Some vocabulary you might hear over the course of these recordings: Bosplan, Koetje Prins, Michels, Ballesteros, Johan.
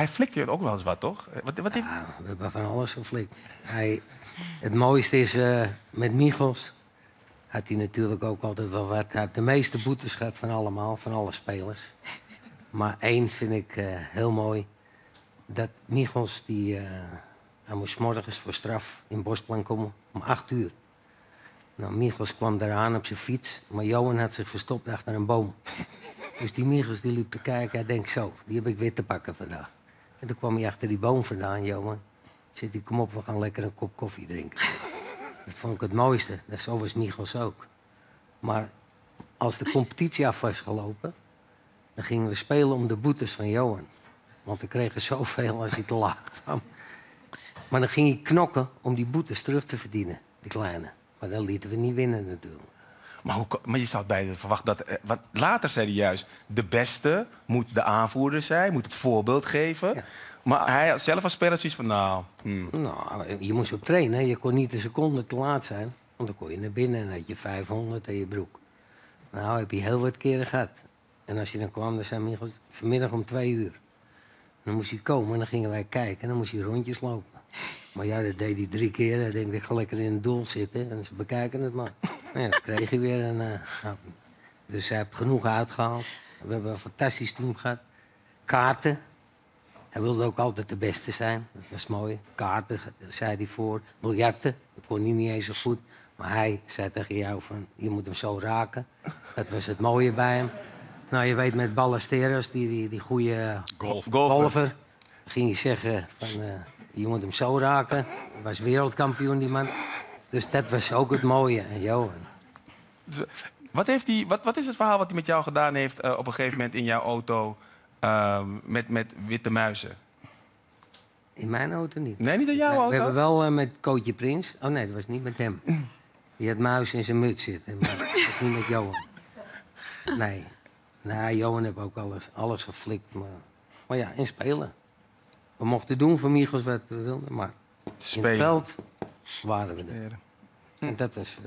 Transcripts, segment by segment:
hij flikte ook wel eens wat, toch? Wat heeft... ja, van alles geflikt. Het mooiste is, met Michels had hij natuurlijk ook altijd wel wat. Hij had de meeste boetes gehad van allemaal, van alle spelers. Maar één vind ik heel mooi. Dat Michels, hij moest 's morgens voor straf in Bosplan komen om 8 uur. Nou, Michels kwam eraan op zijn fiets, maar Johan had zich verstopt achter een boom. Dus die Michels die liep te kijken, hij denkt zo, die heb ik weer te pakken vandaag. En toen kwam hij achter die boom vandaan, Johan. Zit hij, kom op, we gaan lekker een kop koffie drinken. Dat vond ik het mooiste, zo was Michels ook. Maar als de competitie af was gelopen, dan gingen we spelen om de boetes van Johan. Want we kregen zoveel als hij te laag kwam. Maar dan ging hij knokken om die boetes terug te verdienen, die kleine. Maar dan lieten we niet winnen natuurlijk. Maar je zou bijna verwachten dat... Wat later zei hij juist, de beste moet de aanvoerder zijn, moet het voorbeeld geven. Ja. Maar hij had zelf als speler zoiets van, nou... Nou, je moest op trainen, hè. Je kon niet een seconde te laat zijn. Want dan kon je naar binnen en had je 500 aan je broek. Nou, heb je heel wat keren gehad. En als je dan kwam, dan zei Michels, vanmiddag om 2 uur. Dan moest hij komen en dan gingen wij kijken en dan moest hij rondjes lopen. Maar ja, dat deed hij 3 keer. Hij denkt, ik ga lekker in het doel zitten. En ze bekijken het maar. Nou ja, dat kreeg hij weer. Dus hij heeft genoeg uitgehaald. We hebben een fantastisch team gehad. Kaarten. Hij wilde ook altijd de beste zijn. Dat was mooi. Kaarten, zei hij voor. Biljarten. Dat kon hij niet eens zo goed. Maar hij zei tegen jou van, je moet hem zo raken. Dat was het mooie bij hem. Nou, je weet met Ballesteros, die goede golfer. Ging hij zeggen van... je moet hem zo raken. Hij was wereldkampioen, die man. Dus dat was ook het mooie. En Johan. Wat is het verhaal wat hij met jou gedaan heeft op een gegeven moment in jouw auto met witte muizen? In mijn auto niet. Nee, niet in jouw auto? We hebben wel met Koetje Prins. Oh nee, dat was niet met hem. Die had muizen in zijn muts zitten. Maar dat was niet met Johan. Nee. Nee, Johan heeft ook alles geflikt. Maar ja, en spelen. We mochten doen voor Michels wat we wilden, maar spelen. In het veld waren we er. En dat is...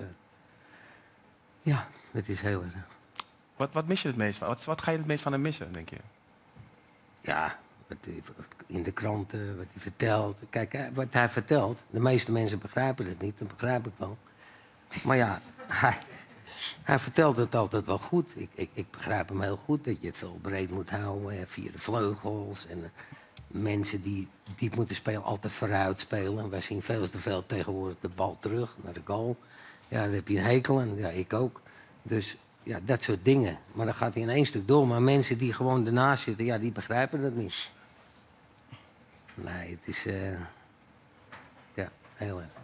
ja, dat is heel erg. Wat mis je het meest van? Wat ga je het meest van hem missen, denk je? Ja, wat in de kranten, wat hij vertelt. Kijk, wat hij vertelt, de meeste mensen begrijpen het niet, dat begrijp ik wel. Maar ja, hij vertelt het altijd wel goed. Ik begrijp hem heel goed, dat je het veel breed moet houden, via de vleugels en... mensen die diep moeten spelen, altijd vooruit spelen. Wij zien veel te veel tegenwoordig de bal terug naar de goal. Ja, daar heb je een hekel aan. Ja, ik ook. Dus ja, dat soort dingen. Maar dan gaat hij in één stuk door. Maar mensen die gewoon ernaast zitten, ja, die begrijpen dat niet. Nee, het is... ja, heel erg.